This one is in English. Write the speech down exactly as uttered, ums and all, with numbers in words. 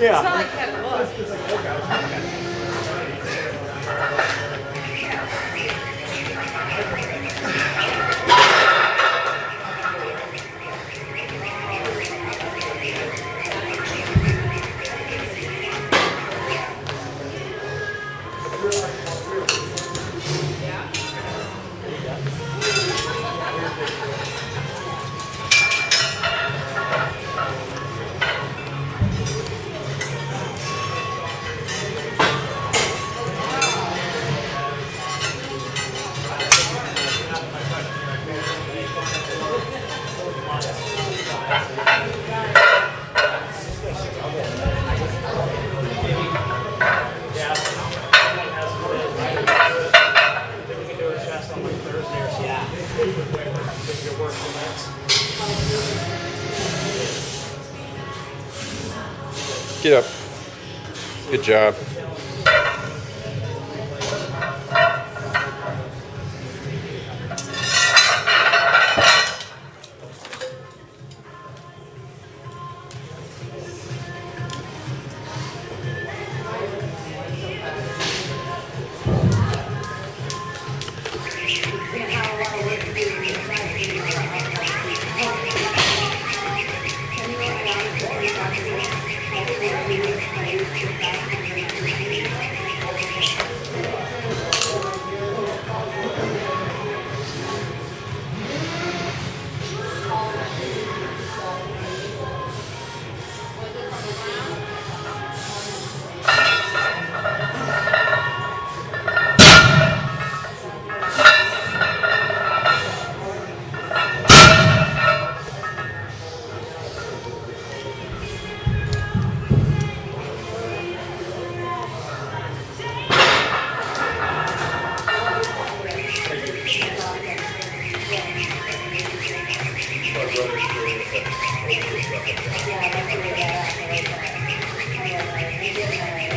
Yeah. It's not like that it was. Get up. Good job. Yeah, that's what we got.